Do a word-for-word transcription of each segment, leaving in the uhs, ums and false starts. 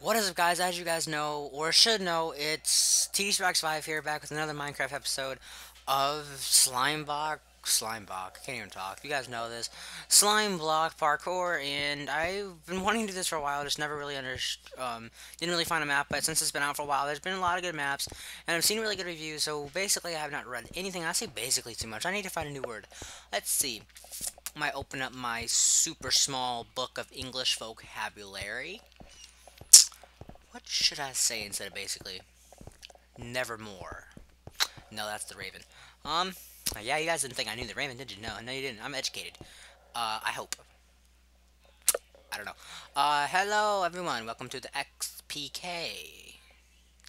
What is up, guys? As you guys know, or should know, it's T D C R O X five here, back with another Minecraft episode of Slimebox. Slimebox, can't even talk. You guys know this slime block parkour, and I've been wanting to do this for a while. Just never really under, um, didn't really find a map. But since it's been out for a while, there's been a lot of good maps, and I've seen really good reviews. So basically, I have not read anything. I say basically too much. I need to find a new word. Let's see. I might open up my super small book of English vocabulary. What should I say instead of basically? Nevermore. No, that's the Raven. Um. Uh, yeah, you guys didn't think I knew the Raymond, did you? No, no you didn't. I'm educated. Uh, I hope. I don't know. Uh, hello everyone. Welcome to the X P K.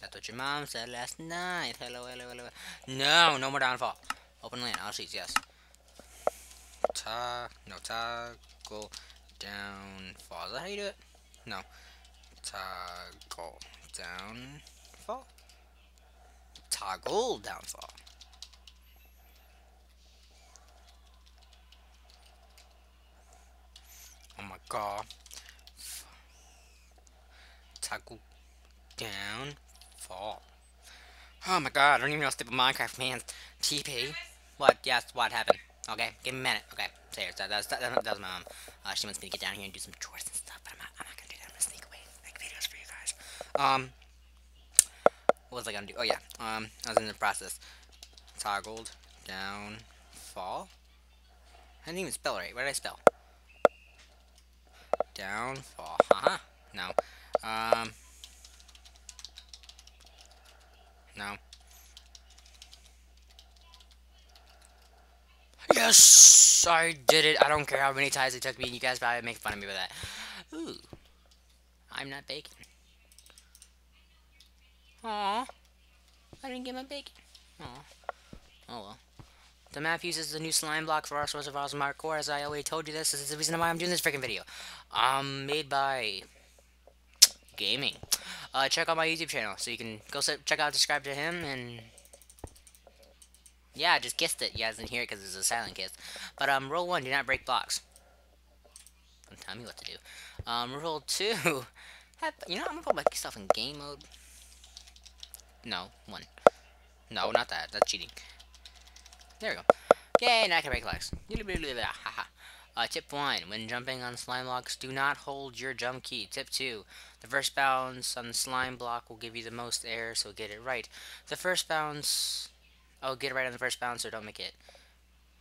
That's what your mom said last night. Hello, hello, hello. No, no more downfall. Open land. All sheets, yes. Ta, no, toggle, downfall. Is that how you do it? No. Toggle, downfall. Toggle, downfall. Oh my god. Toggle down. Fall. Oh my god, I don't even know how to step with Minecraft, man. T P. What? Yes, what happened? Okay, give me a minute. Okay, serious. That, that, that, that, that was my mom. Uh, she wants me to get down here and do some chores and stuff, but I'm not, I'm not gonna do that. I'm gonna sneak away and make videos for you guys. Um. What was I gonna do? Oh yeah. Um, I was in the process. Toggled down. Fall. I didn't even spell right. What did I spell? Downfall, haha, uh-huh. No, um, no, yes, I did it. I don't care how many times it took me, you guys probably make fun of me with that. Ooh, I'm not bacon. Aw, I didn't get my bacon. Aw, oh well. The map uses the new slime block for our source of awesome hardcore. As I already told you, this, this is the reason why I'm doing this freaking video. Um, made by Gaming. Uh, check out my YouTube channel, so you can go set, check out, subscribe to him, and yeah, I just kissed it. You guys didn't hear it because it's a silent kiss. But um, rule one: do not break blocks. Don't tell me what to do. Um, rule two: have, you know, I'm gonna put my stuff in game mode. No, one. No, not that. That's cheating. There we go. Yay, now I can break legs. Uh, tip one, when jumping on slime blocks, do not hold your jump key. Tip two, the first bounce on the slime block will give you the most air, so get it right. The first bounce... Oh, get it right on the first bounce, so don't make it.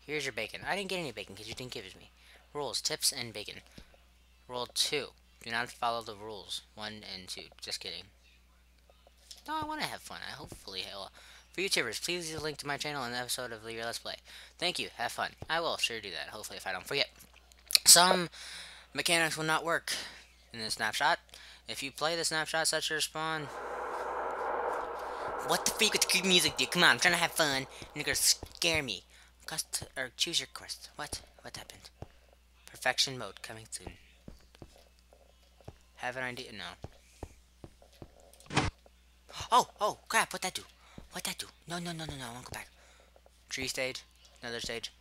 Here's your bacon. I didn't get any bacon, because you didn't give it to me. Rules, tips, and bacon. Rule two, do not follow the rules. One and two. Just kidding. No, I want to have fun. I hopefully will. For YouTubers, please leave a link to my channel and an episode of The Leader Let's Play. Thank you. Have fun. I will sure do that, hopefully, if I don't forget. Some mechanics will not work in the snapshot. If you play the snapshot, set your spawn. What the freak with the creepy music, dude? Come on, I'm trying to have fun. You're gonna scare me. Quest, or choose your quest. What? What happened? Perfection mode coming soon. Have an idea? No. Oh, oh, crap. What'd that do? What'd that do? No, no, no, no, no, I won't go back. Tree stage. Another stage.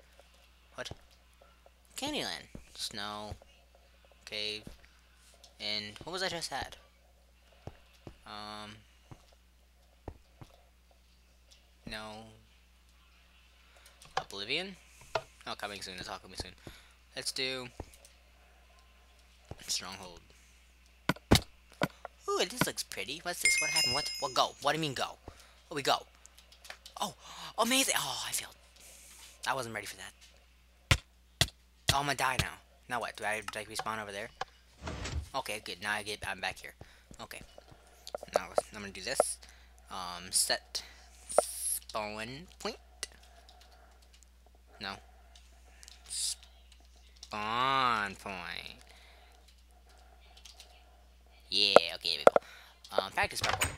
What? Candyland. Snow. Cave. And what was I just had? Um. No. Oblivion? Oh, coming soon. It's all coming soon. Let's do Stronghold. Ooh, this looks pretty. What's this? What happened? What? What? Go. What do you mean go? Oh, we go. Oh, amazing. Oh, I failed. I wasn't ready for that. Oh, I'm gonna die now. Now what? Do I have to like, respawn over there? Okay, good. Now I get, I'm back here. Okay. Now I'm gonna do this. Um, set spawn point. No. Spawn point. Yeah, okay, here we go. Um, practice parkour.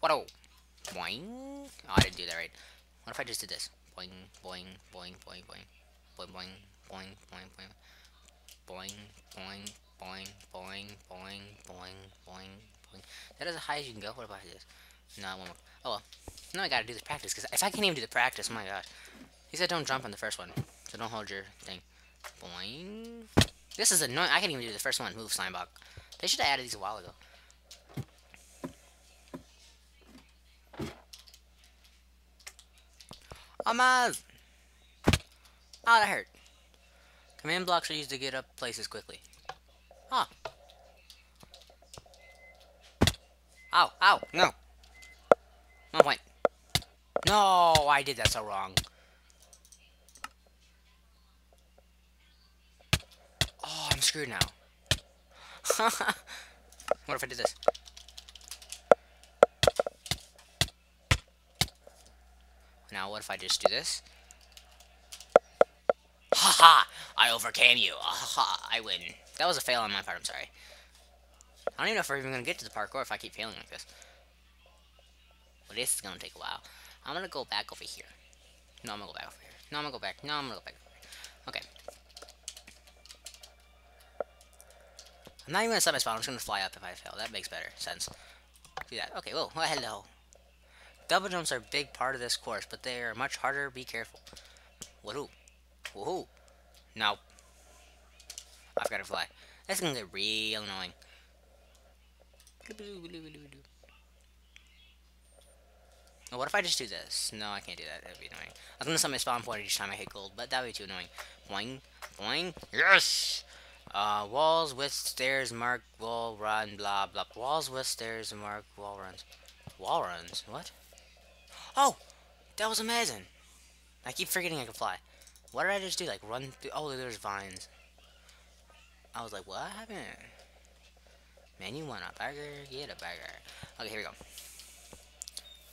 What oh? Boing. Oh, I didn't do that right. What if I just did this? Boing, boing, boing, boing, boing, boing, boing, boing, boing, boing, boing, boing, boing, boing, boing, boing, boing, boing. that is as high as you can go. What about this? No, one more. Oh well. Now I gotta do this practice, because if I can't even do the practice, my gosh. He said don't jump on the first one, so don't hold your thing. Boing. This is annoying. I can't even do the first one. Move, Slimebox. They should have added these a while ago. Oh my! Oh, that hurt. Command blocks are used to get up places quickly. Huh. Ow, ow, no. No point. No, I did that so wrong. Oh, I'm screwed now. What if I did this? Now what if I just do this? Haha! I overcame you! Haha! I win. That was a fail on my part, I'm sorry. I don't even know if we're even gonna get to the parkour if I keep failing like this. But this is gonna take a while. I'm gonna go back over here. No, I'm gonna go back over here. No, I'm gonna go back. No, I'm gonna go back over here. Okay. I'm not even gonna set my spawn, I'm just gonna fly up if I fail. That makes better sense. Do that. Okay, whoa, well, hello. Double jumps are a big part of this course, but they are much harder. Be careful. Woohoo. Woohoo. Now. I've got to fly. That's going to get real annoying. Now, what if I just do this? No, I can't do that. That would be annoying. I was going to set my spawn point each time I hit gold, but that would be too annoying. Boing. Boing. Yes! Uh, walls with stairs mark wall run, blah, blah. Walls with stairs mark wall runs. Wall runs? What? Oh! That was amazing! I keep forgetting I can fly. What did I just do? Like, run through... Oh, there's vines. I was like, what happened? Man, you want a burger? Get a burger. Okay, here we go.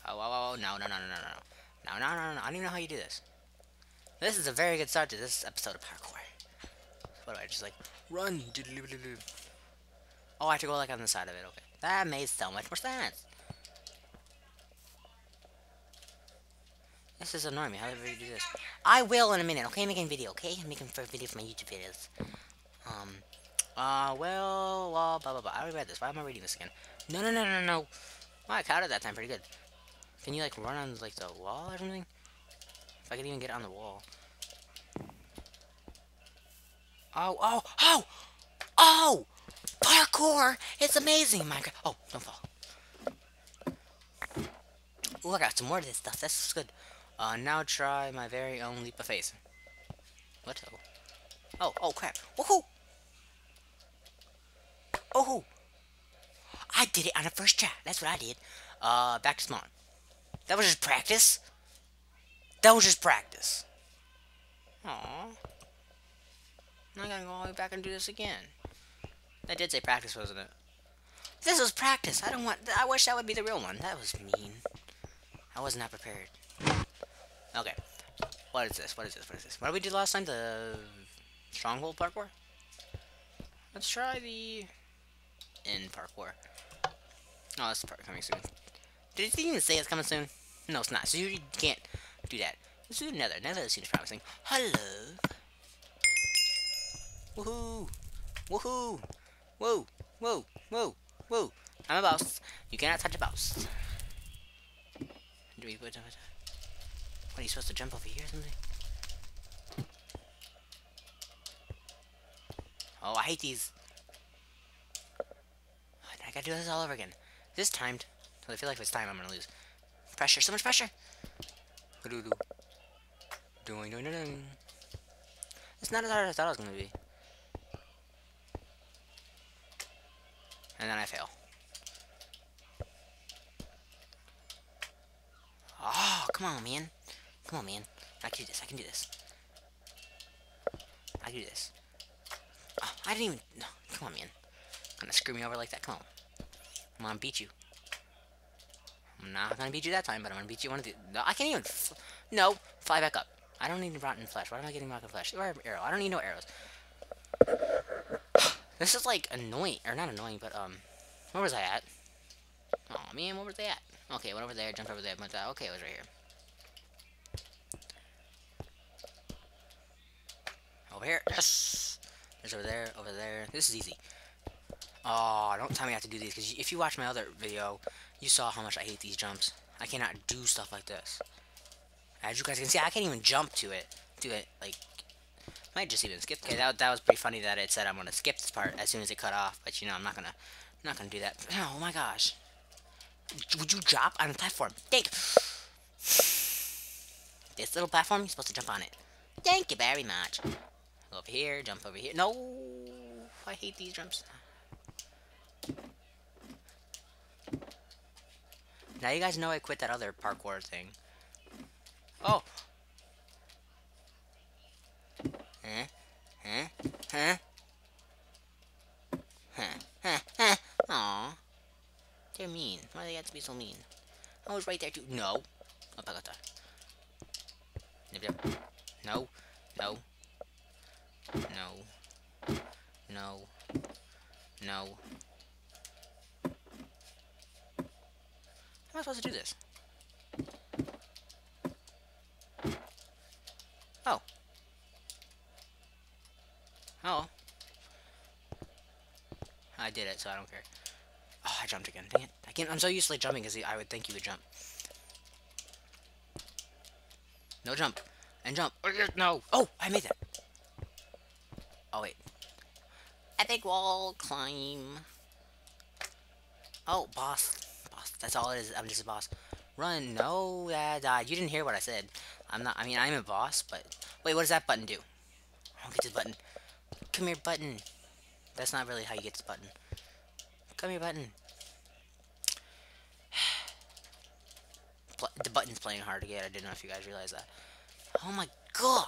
Oh, oh, oh, no, no, no, no, no, no. No, no, no, no, I don't even know how you do this. This is a very good start to this episode of parkour. What do I just, like, run? Oh, I have to go, like, on the side of it. Okay. That made so much more sense. This is annoying me. How do we do this? I will in a minute, okay? I'm making a video, okay? I'm making a video for my YouTube videos. Um, uh, well, well, blah, blah, blah. I already read this. Why am I reading this again? No, no, no, no, no. Wow, I counted that time pretty good. Can you, like, run on, like, the wall or something? If I could even get on the wall. Oh, oh, oh! Oh! Parkour! It's amazing, Minecraft. Oh, don't fall. Ooh, I got some more of this stuff. That's good. Uh, now try my very own leap of faith. What? Oh, oh, oh crap. Woohoo! Oh! I did it on the first try. That's what I did. Uh, back to spawn. That was just practice. That was just practice. Aww. Now I gotta go all the way back and do this again. That did say practice, wasn't it? This was practice. I don't want... I wish that would be the real one. That was mean. I was not prepared. Okay. What is this? What is this? What is this? What did we do last time? The Stronghold parkour? Let's try the end parkour. Oh, that's probably coming soon. Did it even say it's coming soon? No, it's not. So you can't do that. Let's do another. Another seems promising. Hello. Woohoo. Woohoo. Whoa. Whoa. Whoa. Whoa. I'm a boss. You cannot touch a boss. What are you supposed to jump over here or something? Oh, I hate these. I gotta do this all over again. This timed. I feel like if it's timed, I'm gonna lose. Pressure, so much pressure. It's not as hard as I thought it was gonna be. And then I fail. Oh, come on, man. Come on, man. I can do this. I can do this. I can do this. Oh, I didn't even... No, come on, man. Gonna screw me over like that. Come on. I'm gonna beat you. I'm not gonna beat you that time, but I'm gonna beat you one of the... No, I can't even... F no, fly back up. I don't need rotten flesh. Why am I getting rotten flesh? Or arrow. I don't need no arrows. This is, like, annoying. Or not annoying, but, um... where was I at? Oh, man, where was I at? Okay, went over there, jumped over there, went that. Okay, it was right here. Over here. Yes. There's over there, over there. This is easy. Oh, don't tell me I have to do these, because if you watch my other video, you saw how much I hate these jumps. I cannot do stuff like this. As you guys can see, I can't even jump to it. Do it, like, might just even skip. Okay, that, that was pretty funny that it said I'm going to skip this part as soon as it cut off, but, you know, I'm not going to, not going to do that. Oh, my gosh. Would you drop on the platform? Thank you. This little platform, you're supposed to jump on it. Thank you very much. Go over here, jump over here. No! I hate these jumps. Now you guys know I quit that other parkour thing. Oh! Huh? Huh? Huh? Huh? Huh? Huh? Aw. They're mean. Why do they have to be so mean? I was right there too. No. No. No. No. No. No. How am I supposed to do this? Oh. Oh. I did it, so I don't care. Oh, I jumped again. Dang it. I can't, I'm so used to like, jumping because I would think you would jump. No jump. And jump. No. Oh, I made that. Oh, wait. Epic wall climb. Oh, boss. Boss. That's all it is. I'm just a boss. Run. No, that died. You didn't hear what I said. I'm not. I mean, I'm a boss, but. Wait, what does that button do? I don't get this button. Come here, button. That's not really how you get this button. Come here, button. The button's playing hard to get. I didn't know if you guys realized that. Oh my god!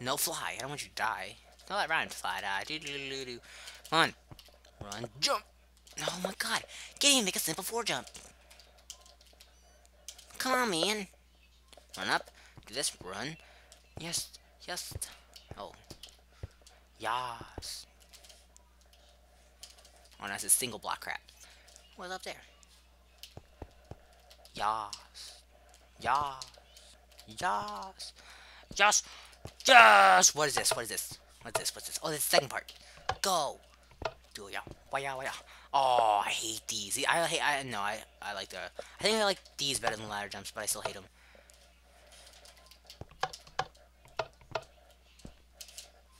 No fly. I don't want you to die. No, that rhymed. Fly die. Do do do do. Run, run, jump. Oh my god! Can't even make a simple four jump. Come on, man. Run up. Do this. Run. Yes. Yes. Oh. Yas. Oh, that's a single block crap. What's up there? Yas. Yas. Yas. Yas. Yas. What is this? What is this? What's this? What's this? Oh, this is the second part. Go. Do it, y'all. Why, y'all? Why, y'all? Oh, I hate these. I hate. I no. I. I like the. I think I like these better than ladder jumps, but I still hate them.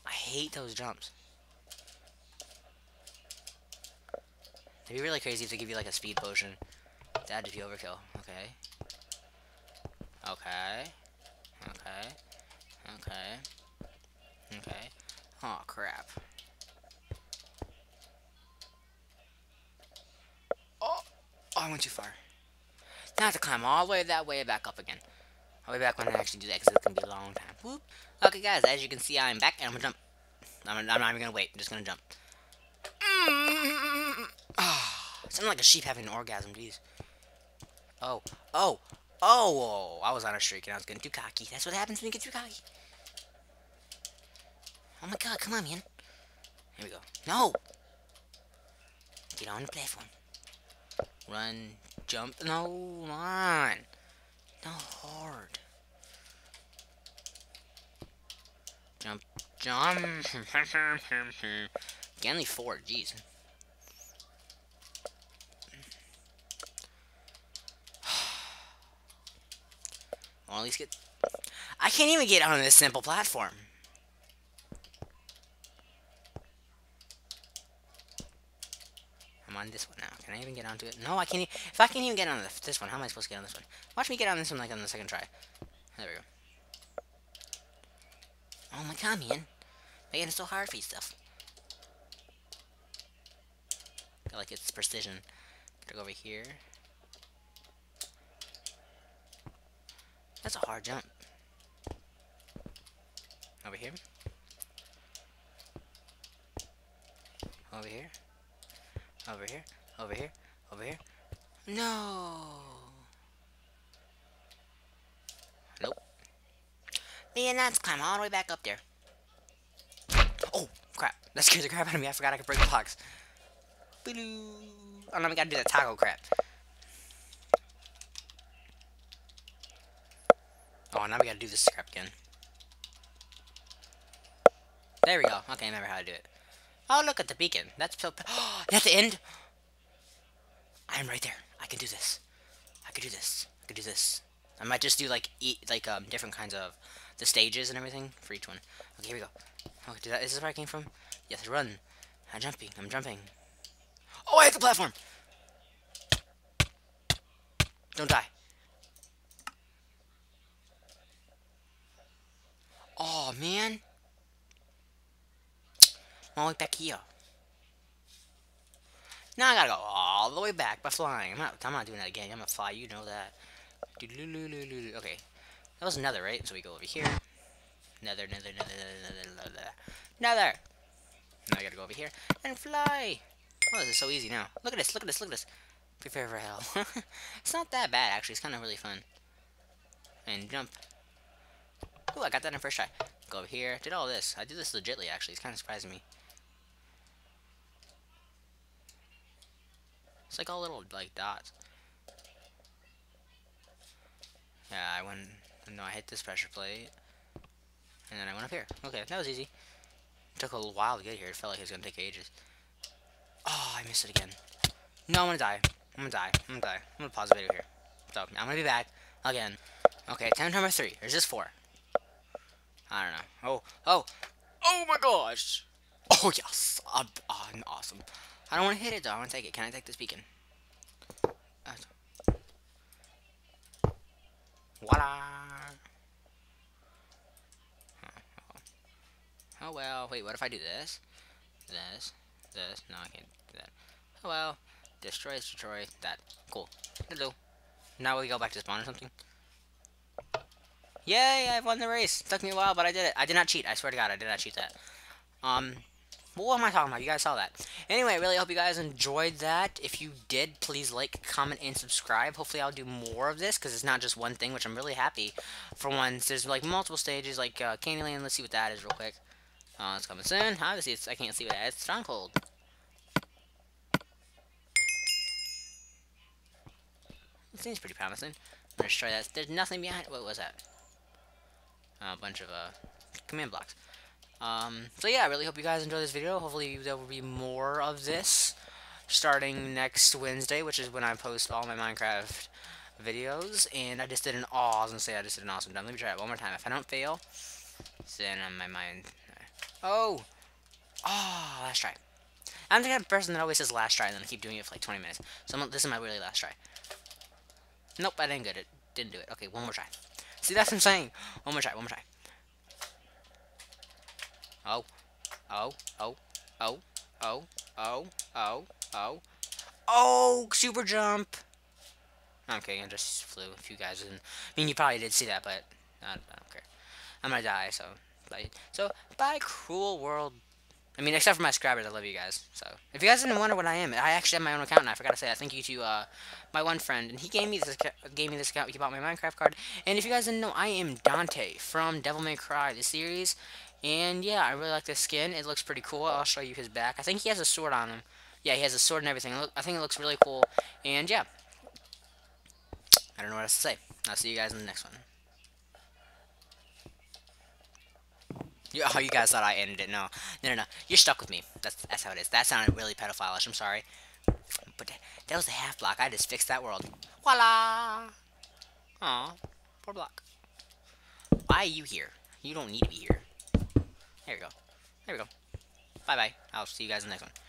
I hate those jumps. It'd be really crazy if they give you like a speed potion. That'd be overkill. Okay. Okay. Okay. Okay. Okay. Oh crap. Oh! Oh, I went too far. Now I have to climb all the way that way back up again. I'll be back when I actually do that because it's gonna be a long time. Whoop. Okay, guys. As you can see, I'm back and I'm gonna jump. I'm, I'm not even gonna wait. I'm just gonna jump. Sounded like a sheep having an orgasm, jeez. Oh, oh, oh, oh, I was on a streak and I was getting too cocky. That's what happens when you get too cocky. Oh my god, come on, man. Here we go. No! Get on the platform. Run, jump. No, come on. No, hard. Jump, jump. Only four, jeez. Well, at least get... I can't even get on this simple platform. I'm on this one now. Can I even get onto it? No, I can't even... If I can't even get on this one, how am I supposed to get on this one? Watch me get on this one, like, on the second try. There we go. Oh my god, man. Making it so hard for you stuff. I feel like it's precision. Gotta go over here. That's a hard jump. Over here. Over here. Over here. Over here. Over here. No. Nope. Man, that's climbing all the way back up there. Oh, crap. That scared the crap out of me. I forgot I could break blocks. Boo-doo. Oh, no, we gotta do that taco crap. Oh, now we gotta do this crap again. There we go. Okay, I remember how to do it. Oh, look at the beacon. That's so... Oh, that's the end. I'm right there. I can do this. I can do this. I can do this. I might just do like eat like um different kinds of the stages and everything for each one. Okay, here we go. Okay, do that. Is this where I came from? Yes, run. I'm jumping. I'm jumping. Oh, I hit the platform. Don't die. Oh man. I'm all the way back here. Now I gotta go all the way back by flying. I'm not. I'm not doing that again. I'm gonna fly. You know that. Okay, that was another, right? So we go over here. Nether, nether, nether, nether, nether, nether. Now I gotta go over here and fly. Oh, this is so easy now. Look at this. Look at this. Look at this. Prepare for hell. It's not that bad actually. It's kind of really fun. And jump. Ooh, I got that in the first try. Go over here. Did all this. I did this legitly actually. It's kind of surprising me. It's like all little like dots. Yeah, I went. No, I hit this pressure plate, and then I went up here. Okay, that was easy. It took a little while to get here. It felt like it was gonna take ages. Oh, I missed it again. No, I'm gonna die. I'm gonna die. I'm gonna die. I'm gonna pause the video here. So I'm gonna be back again. Okay, time number three. Or is this four? I don't know. Oh, oh, oh my gosh! Oh yes, I'm, I'm awesome. I don't want to hit it though. I want to take it. Can I take this beacon? Uh, Voila! Oh well, wait, what if I do this? This, this, no, I can't do that. Oh well, destroy, destroy, that. Cool. Hello. Now we go back to spawn or something? Yay, I won the race! It took me a while, but I did it. I did not cheat, I swear to God, I did not cheat that. Um, what am I talking about? You guys saw that. Anyway, I really hope you guys enjoyed that. If you did, please like, comment, and subscribe. Hopefully I'll do more of this, because it's not just one thing, which I'm really happy for once. There's, like, multiple stages, like uh, Candyland. Let's see what that is real quick. Uh, it's coming soon. Obviously, it's, I can't see what that is. It's Stronghold. It seems pretty promising. I'm going to try that. There's nothing behind it. What was that? Uh, a bunch of uh, command blocks. Um, so yeah, I really hope you guys enjoyed this video. Hopefully there will be more of this starting next Wednesday, which is when I post all my Minecraft videos. And I just did an aw, I was gonna say I just did an awesome done. Let me try it one more time. If I don't fail, then on my mind. Oh, oh, last try. I'm the kind of person that always says last try and then I keep doing it for like twenty minutes. So I'm, this is my really last try. Nope, I didn't get it. Didn't do it. Okay, one more try. See, that's what I'm saying. One more try. One more try. Oh, oh, oh, oh, oh, oh, oh, oh, oh, super jump. Okay, I just flew. If you guys didn't, I mean, you probably did see that, but I don't, I don't care. I'm gonna die, so, like, so, bye, cruel world. I mean, except for my subscribers, I love you guys. So, if you guys didn't wonder what I am, I actually have my own account, and I forgot to say that. Thank you to uh, my one friend, and he gave me this gave me this account. He bought my Minecraft card. And if you guys didn't know, I am Dante from Devil May Cry, the series. And yeah, I really like this skin. It looks pretty cool. I'll show you his back. I think he has a sword on him. Yeah, he has a sword and everything. I think it looks really cool. And yeah, I don't know what else to say. I'll see you guys in the next one. You, oh, you guys thought I ended it? No, no, no, no. You're stuck with me. That's that's how it is. That sounded really pedophilish. I'm sorry, but that, that was a half block. I just fixed that world. Voila. Aw, poor block. Why are you here? You don't need to be here. There we go. There we go. Bye-bye. I'll see you guys in the next one.